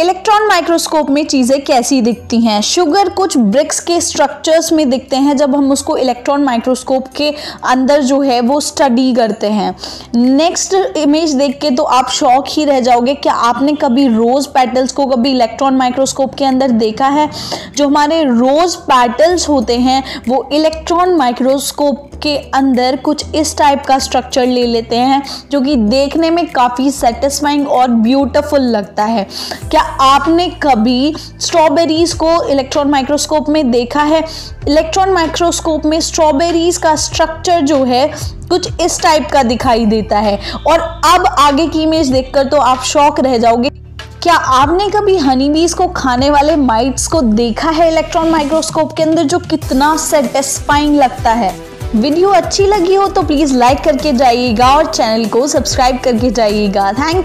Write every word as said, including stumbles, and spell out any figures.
Electron microscope में चीज़ें कैसी दिखती हैं। शुगर कुछ ब्रिक्स के स्ट्रक्चर्स में दिखते हैं जब हम उसको इलेक्ट्रॉन माइक्रोस्कोप के अंदर जो है वो स्टडी करते हैं। नेक्स्ट इमेज देख के तो आप शॉक ही रह जाओगे। क्या आपने कभी रोज़ पेटल्स को कभी इलेक्ट्रॉन माइक्रोस्कोप के अंदर देखा है? जो हमारे रोज़ पेटल्स होते हैं वो इलेक्ट्रॉन माइक्रोस्कोप के अंदर कुछ इस टाइप का स्ट्रक्चर ले लेते हैं जो कि देखने में काफ़ी सेटिस्फाइंग और ब्यूटीफुल लगता है। क्या आपने कभी स्ट्रॉबेरीज को इलेक्ट्रॉन माइक्रोस्कोप में देखा है? इलेक्ट्रॉन माइक्रोस्कोप में स्ट्रॉबेरीज का स्ट्रक्चर जो है कुछ इस टाइप का दिखाई देता है। और अब आगे की इमेज देखकर तो आप शॉक रह जाओगे। क्या आपने कभी हनीबीज को खाने वाले माइट्स को देखा है इलेक्ट्रॉन माइक्रोस्कोप के अंदर, जो कितना सेटिस्फाइंग लगता है? वीडियो अच्छी लगी हो तो प्लीज़ लाइक करके जाइएगा और चैनल को सब्सक्राइब करके जाइएगा। Thank you.